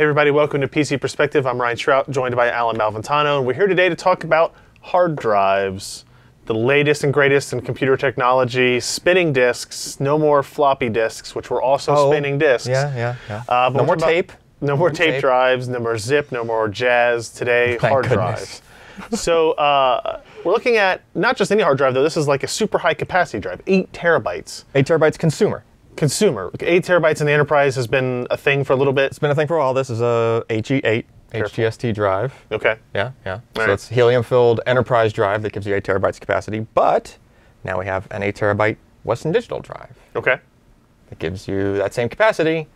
Hey everybody, welcome to PC Perspective. I'm Ryan Schrout, joined by Alan Malventano, and we're here today to talk about hard drives. The latest and greatest in computer technology, spinning disks, no more floppy disks, which were also spinning disks. Yeah. No more tape. No more tape drives, no more zip, no more jazz. Today, hard drives. So we're looking at not just any hard drive, though. This is like a super high capacity drive, 8 terabytes. 8 terabytes consumer. 8 terabytes in the enterprise has been a thing for a little bit. It's been a thing for a while. This is a HE8 HGST drive. Okay. Yeah. So it's helium-filled enterprise drive that gives you 8 terabytes capacity. But now we have an 8 terabyte Western Digital drive. Okay. That gives you that same capacity,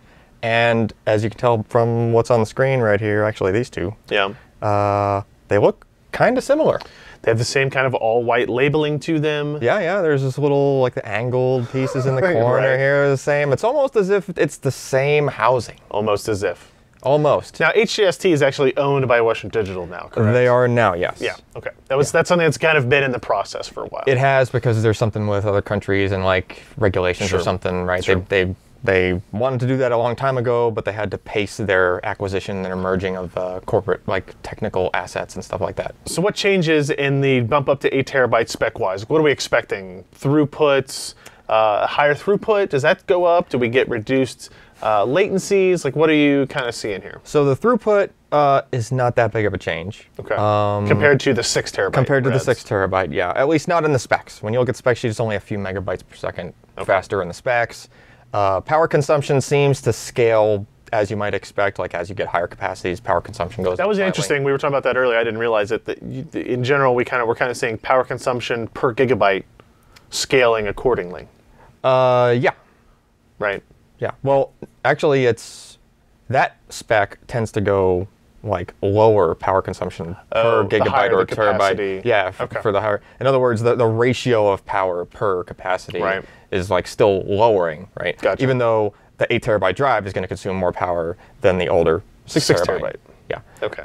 and as you can tell from what's on the screen right here, actually these two. Yeah. They look kind of similar. They have the same kind of all-white labeling to them. Yeah. There's this little, like, the angled pieces in the corner here are the same. It's almost as if it's the same housing. Almost as if. Almost. Now, HGST is actually owned by Western Digital now, correct? They are now, yes. Yeah, okay. That's something that's kind of been in the process for a while. It has, because there's something with other countries and, like, regulations or something, right? Sure. They wanted to do that a long time ago, but they had to pace their acquisition and merging of corporate, like, technical assets and stuff like that. So what changes in the bump up to 8 terabytes spec-wise? What are we expecting? Throughputs, higher throughput? Does that go up? Do we get reduced latencies? Like, what are you kind of seeing here? So the throughput is not that big of a change. Okay. Compared to the 6 terabyte. Compared to the 6 terabyte, yeah. At least not in the specs. When you look at spec sheets, it's only a few megabytes per second faster in the specs. Power consumption seems to scale as you might expect. Like, as you get higher capacities, power consumption goes up. That was interesting. We were talking about that earlier. I didn't realize it. That in general, we're kind of seeing power consumption per gigabyte scaling accordingly. Yeah. Right. Yeah. Well, actually, it's that spec tends to go, like, lower power consumption per gigabyte or terabyte. Yeah, for the higher. In other words, the ratio of power per capacity is, like, still lowering, right? Gotcha. Even though the 8 terabyte drive is going to consume more power than the older 6 terabyte. Yeah. Okay.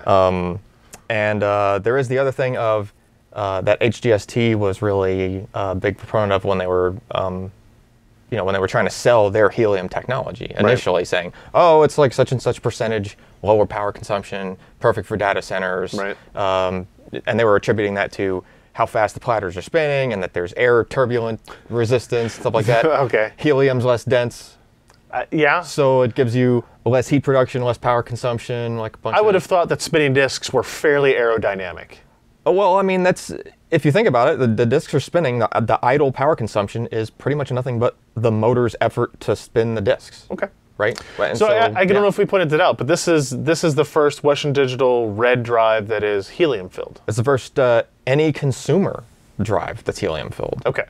And there is the other thing of that HGST was really a big proponent of when they were when they were trying to sell their helium technology initially, saying, oh, it's like such and such percentage lower power consumption, perfect for data centers. Right. And they were attributing that to how fast the platters are spinning and that there's air turbulent resistance, stuff like that. Okay. Helium's less dense. Yeah. So it gives you less heat production, less power consumption, like a bunch of... I would have thought that spinning disks were fairly aerodynamic. Well, I mean, that's... If you think about it, the disks are spinning. The idle power consumption is pretty much nothing but the motor's effort to spin the disks. Okay. Right. And so I don't know if we pointed it out, but this is the first Western Digital Red drive that is helium filled. It's the first any consumer drive that's helium filled. Okay.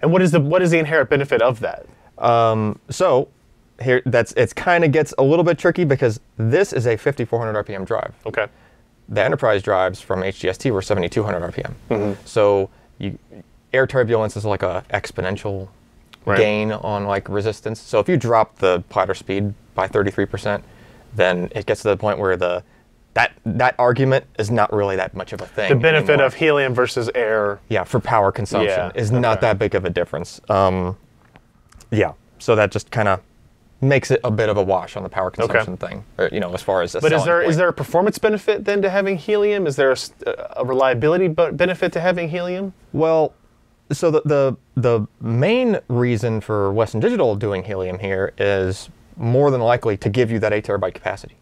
And what is the inherent benefit of that? So here it kind of gets a little bit tricky because this is a 5400 RPM drive. Okay. The enterprise drives from HGST were 7200 RPM. Mm-hmm. So air turbulence is like a exponential gain on, like, resistance. So if you drop the platter speed by 33%, then it gets to the point where that argument is not really that much of a thing. The benefit of helium versus air. Yeah, for power consumption is not that big of a difference. Yeah, so that just kind of makes it a bit of a wash on the power consumption thing, or, as far as. But is there a performance benefit then to having helium? Is there a reliability benefit to having helium? Well, so the main reason for Western Digital doing helium here is more than likely to give you that 8 terabyte capacity.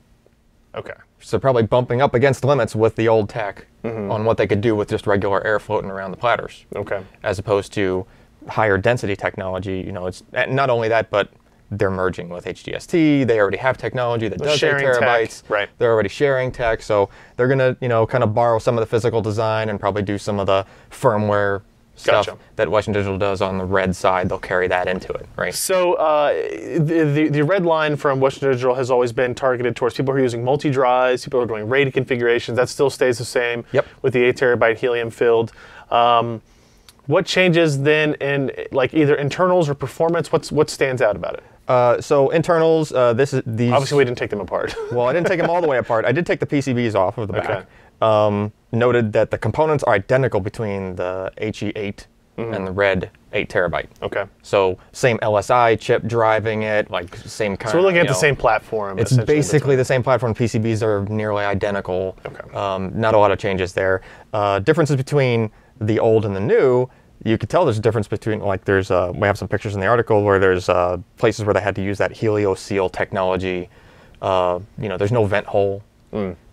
Okay. So probably bumping up against limits with the old tech on what they could do with just regular air floating around the platters. Okay. As opposed to higher density technology, it's not only that, but they're merging with HGST. They already have technology that does 8 terabytes. Right. They're already sharing tech, so they're gonna, kind of borrow some of the physical design and probably do some of the firmware stuff that Western Digital does on the Red side. They'll carry that into it, right? So the Red line from Western Digital has always been targeted towards people who are using multi-drives, people who are doing RAID configurations. That still stays the same with the 8 terabyte helium filled. What changes then in, like, either internals or performance? What stands out about it? So internals, these obviously we didn't take them apart. Well, I didn't take them all the way apart. I did take the PCBs off of the back. Noted that the components are identical between the HE8 and the Red 8 terabyte. Okay. So same LSI chip driving it, like same kind. So we're looking at the same platform. It's basically the same platform. PCBs are nearly identical. Okay. Not a lot of changes there. Differences between the old and the new. You could tell there's a difference between, like, there's we have some pictures in the article where there's places where they had to use that helioseal technology. You know, there's no vent hole,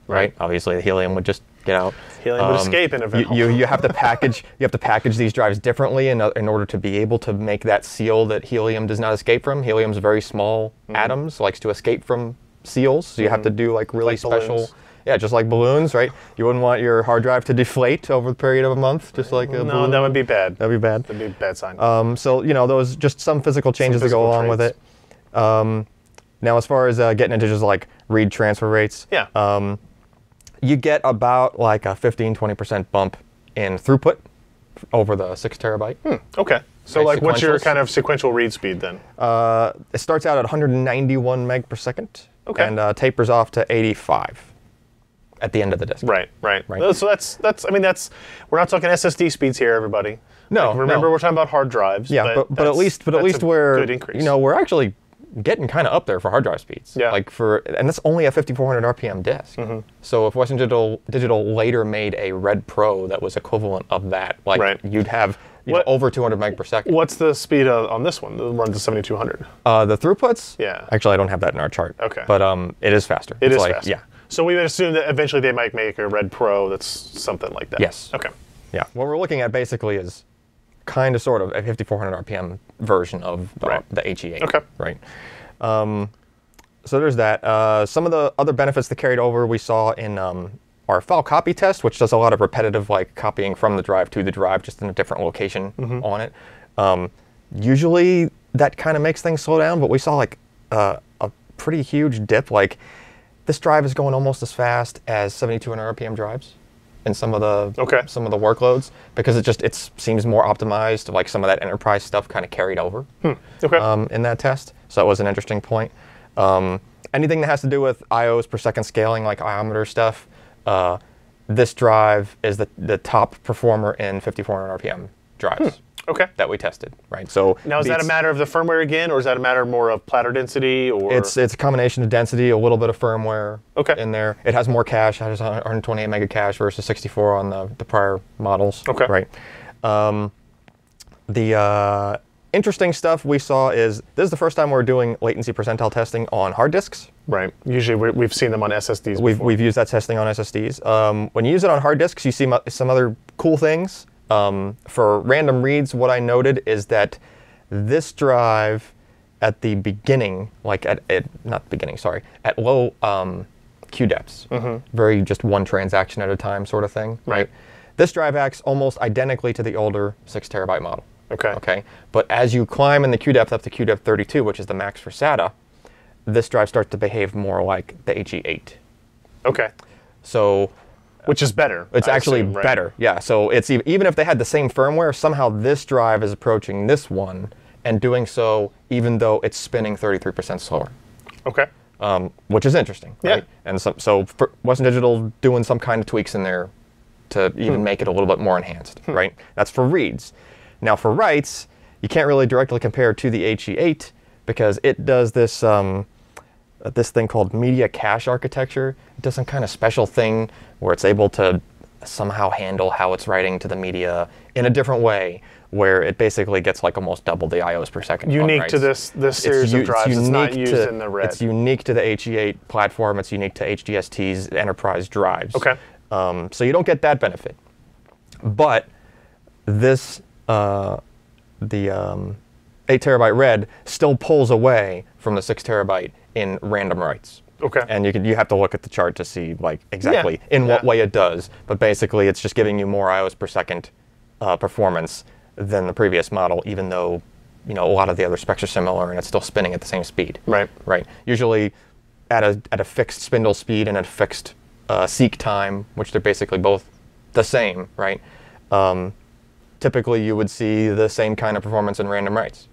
right? Obviously, the helium would just get out. Helium would escape in a vent hole. You have to package these drives differently in order to be able to make that seal that helium does not escape from. Helium's very small atoms, likes to escape from seals, so you have to do like really special. Balloons. Yeah, just like balloons, right? You wouldn't want your hard drive to deflate over the period of a month, just like a balloon. That would be bad. That'd be bad. That'd be a bad sign. So, you know, those just some physical changes that go along with it. Now, as far as getting into just like read transfer rates, you get about like a 15–20% bump in throughput over the 6 terabyte. Okay. So, like, what's your kind of sequential read speed then? It starts out at 191 meg per second. Okay. And tapers off to 85. At the end of the disk. Right. So that's. I mean, that's. We're not talking SSD speeds here, everybody. No. Like, remember, we're talking about hard drives. Yeah, but at least we're we're actually getting kind of up there for hard drive speeds. Yeah. Like and that's only a 5,400 RPM disk. So if Western Digital later made a Red Pro that was equivalent of that, like you'd have over 200 meg per second. What's the speed on this one? It runs to 7,200. The throughputs. Yeah. Actually, I don't have that in our chart. Okay. But it is faster. It's like, faster. Yeah. So we would assume that eventually they might make a Red Pro that's something like that. Yes. Okay. Yeah. What we're looking at basically is kind of sort of a 5,400 RPM version of the HE8. Okay. Right. So there's that. Some of the other benefits that carried over we saw in our file copy test, which does a lot of repetitive like copying from the drive to the drive, just in a different location on it. Usually that kind of makes things slow down, but we saw like a pretty huge dip. Like, this drive is going almost as fast as 7,200 RPM drives in some of the workloads, because it seems more optimized. Like, some of that enterprise stuff kind of carried over in that test. So that was an interesting point. Anything that has to do with IOs per second scaling, like iometer stuff, this drive is the top performer in 5,400 RPM drives. Okay. That we tested, right? So now, is that a matter of the firmware again, or is that a matter more of platter density? Or it's a combination of density, a little bit of firmware in there. It has more cache. It has 128 mega cache versus 64 on the prior models. Okay. Right. The interesting stuff we saw is this is the first time we're doing latency percentile testing on hard disks. Right. Usually we've seen them on SSDs. We've used that testing on SSDs. When you use it on hard disks, you see some other cool things. For random reads, what I noted is that this drive at the beginning, like at low Q depths, very just one transaction at a time sort of thing, right? This drive acts almost identically to the older 6 terabyte model. Okay. Okay. But as you climb in the Q depth up to Q depth 32, which is the max for SATA, this drive starts to behave more like the HE8. Okay. So. Which is better. It's actually better, yeah. So it's even if they had the same firmware, somehow this drive is approaching this one, and doing so even though it's spinning 33% slower. Okay. Which is interesting, right? And so Western Digital doing some kind of tweaks in there to even make it a little bit more enhanced, right? That's for reads. Now for writes, you can't really directly compare to the HE8 because it does this this thing called Media Cache Architecture. It does some kind of special thing where it's able to somehow handle how it's writing to the media in a different way, where it basically gets like almost double the IOs per second. Unique to this series of drives. It's not used in the Red. It's unique to the HE8 platform. It's unique to HGST's enterprise drives. Okay. So you don't get that benefit. But this, the 8 terabyte Red still pulls away from the 6 terabyte in random writes. Okay. And you have to look at the chart to see like exactly in what way it does. But basically, it's just giving you more IOs per second performance than the previous model, even though a lot of the other specs are similar and it's still spinning at the same speed. Right. Right. Usually, at a fixed spindle speed and a fixed seek time, which they're basically both the same. Right. Typically, you would see the same kind of performance in random writes,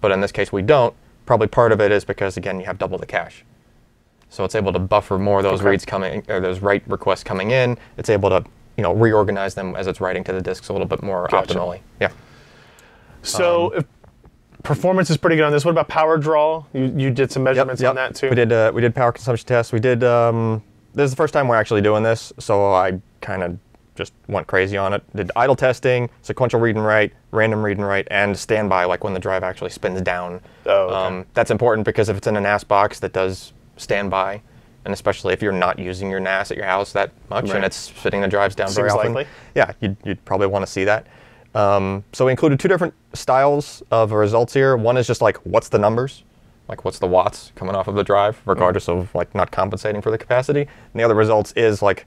but in this case, we don't. Probably part of it is because, again, you have double the cache. So it's able to buffer more of those reads coming, or those write requests coming in. It's able to reorganize them as it's writing to the disks a little bit more optimally. Yeah. So if performance is pretty good on this. What about power draw? You did some measurements on that too. We did power consumption tests. We did. This is the first time we're actually doing this, so I kind of just went crazy on it. Did idle testing, sequential read and write, random read and write, and standby, like when the drive actually spins down. Oh, okay. That's important because if it's in a NAS box that does standby, and especially if you're not using your NAS at your house that much and it's spinning the drives down very often. Likely. Yeah, you'd probably want to see that. So we included two different styles of results here. One is just like, what's the numbers? Like what's the watts coming off of the drive, regardless of like not compensating for the capacity. And the other results is like,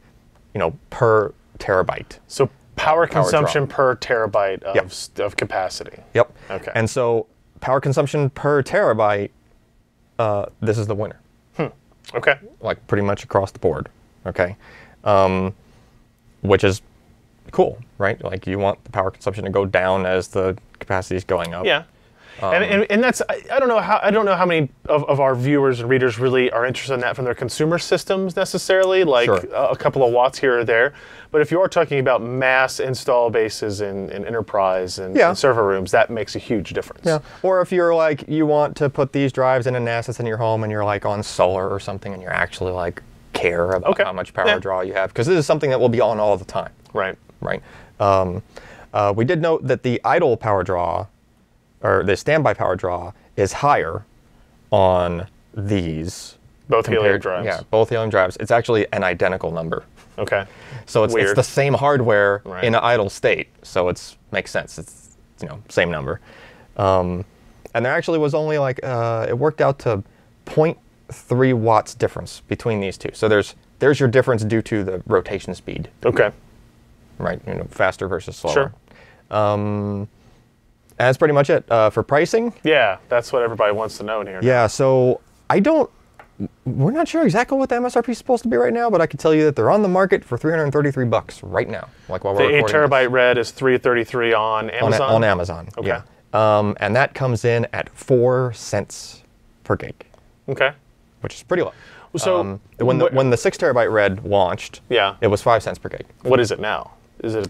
you know, per terabyte. So power consumption per terabyte of, of capacity. Yep. Okay. And so power consumption per terabyte, this is the winner. Hmm. Okay. Like pretty much across the board. Okay. Which is cool, right? Like you want the power consumption to go down as the capacity is going up. Yeah. And that's I don't know how many of our viewers and readers really are interested in that from their consumer systems necessarily, like a couple of watts here or there. But if you are talking about mass install bases in enterprise and, and server rooms, that makes a huge difference. Yeah. Or if you're like you want to put these drives in a NAS that's in your home and you're like on solar or something and you're actually like care about how much power draw you have, because this is something that will be on all the time. Right. Right. We did note that the idle power draw, or the standby power draw, is higher on these. Both helium drives. Yeah, both helium drives. It's actually an identical number. Okay. So it's the same hardware in an idle state. So it makes sense. It's, you know, same number. And there actually was only like, it worked out to 0.3 watts difference between these two. So there's your difference due to the rotation speed. Okay. Right, you know, faster versus slower. Sure. And that's pretty much it for pricing. Yeah, that's what everybody wants to know in here. Yeah, so we're not sure exactly what the MSRP is supposed to be right now, but I can tell you that they're on the market for $333 right now. Like while we're recording. The 8 terabyte Red is $333 on Amazon. On Amazon. Okay. Yeah. And that comes in at 4 cents per gig. Okay. Which is pretty low. So when the 6 terabyte Red launched, it was 5 cents per gig. What is it now? Is it?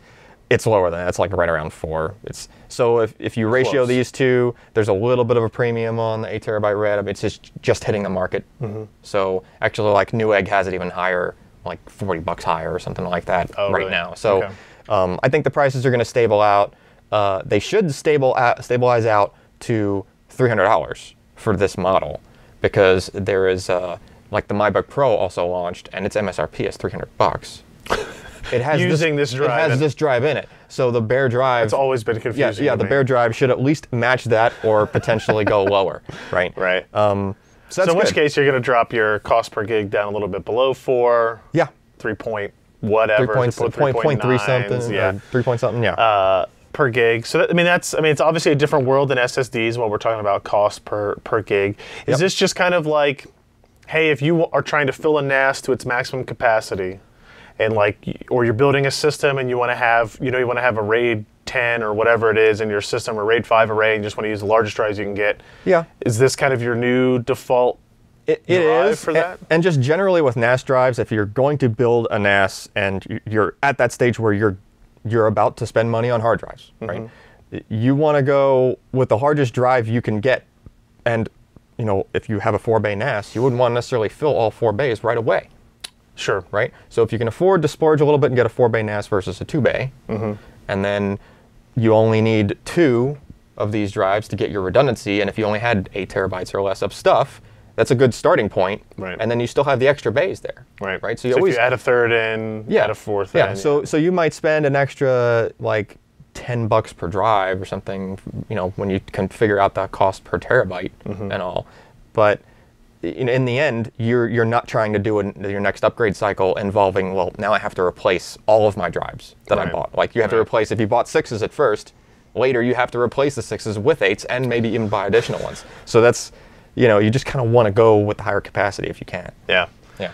It's lower than that. It's like right around 4. It's so if you ratio these two, there's a little bit of a premium on the 8 terabyte Red. I mean, it's just hitting the market. So actually, like Newegg has it even higher, like $40 higher or something like that now. So I think the prices are going to stable out. They should stabilize out to $300 for this model, because there is like the MyBook Pro also launched, and its MSRP is $300. It has this drive in it. So the bare drive. It's always been confusing. Yeah, the bare drive should at least match that or potentially go lower, right? Right. So in which case you're going to drop your cost per gig down a little bit below 4. Yeah. 3 point whatever. 3.3 something. Yeah. 3 point something. Yeah. Per gig. So that, I mean it's obviously a different world than SSDs when we're talking about cost per gig. Is this just kind of like, hey, if you are trying to fill a NAS to its maximum capacity, and like, or you're building a system and you want to have, you know, you want to have a RAID 10 or whatever it is in your system, or RAID 5 array, and you just want to use the largest drives you can get. Yeah. Is this kind of your new default drive for that? And just generally with NAS drives, if you're going to build a NAS and you're at that stage where you're about to spend money on hard drives, right? You want to go with the hardest drive you can get. And, you know, if you have a 4-bay NAS, you wouldn't want to necessarily fill all 4 bays right away. Sure. Right? So if you can afford to splurge a little bit and get a 4-bay NAS versus a 2-bay, and then you only need 2 of these drives to get your redundancy, and if you only had 8 terabytes or less of stuff, that's a good starting point. Right. And then you still have the extra bays there. Right. Right? So you always, if you add a third in, add a fourth in. So you might spend an extra like $10 per drive or something, you know, when you can figure out that cost per terabyte and all. But in the end, you're not trying to do your next upgrade cycle involving, well, now I have to replace all of my drives that I bought. Like you have to replace, if you bought 6s at first, later you have to replace the 6s with 8s and maybe even buy additional ones. So that's, you know, you just kind of want to go with the higher capacity if you can. Yeah. Yeah.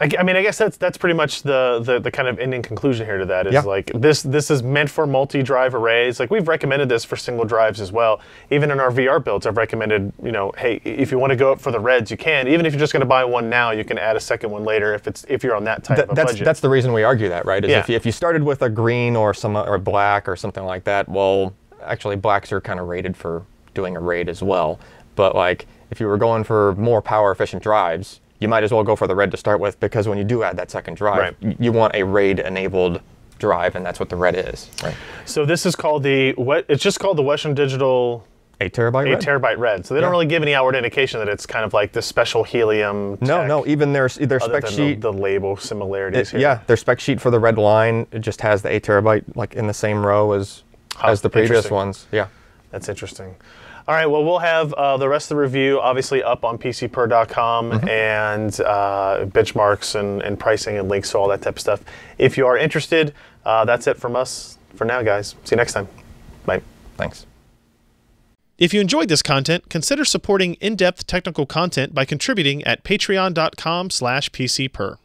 I guess that's pretty much the kind of ending conclusion here to that is like this is meant for multi-drive arrays. Like we've recommended this for single drives as well. Even in our VR builds, I've recommended, you know, hey, if you want to go up for the Reds, you can. Even if you're just going to buy one now, you can add a second one later if you're on that type of budget. That's the reason we argue that, right? Is if you started with a green or black or something like that, well, actually blacks are kind of rated for doing a RAID as well. But like if you were going for more power efficient drives, you might as well go for the Red to start with, because when you do add that second drive, right, you want a RAID enabled drive, and that's what the Red is. Right. So this is called the, it's just called the Western Digital 8TB Red. So they don't really give any outward indication that it's kind of like this special helium tech. No, no, even their spec sheet, the label similarities here. Yeah, their spec sheet for the Red line, it just has the 8TB like in the same row as the previous ones. Yeah. That's interesting. All right, well, we'll have the rest of the review obviously up on PCPer.com and benchmarks and pricing and links to all that type of stuff. If you are interested, that's it from us for now, guys. See you next time. Bye. Thanks. If you enjoyed this content, consider supporting in-depth technical content by contributing at patreon.com/PCPer.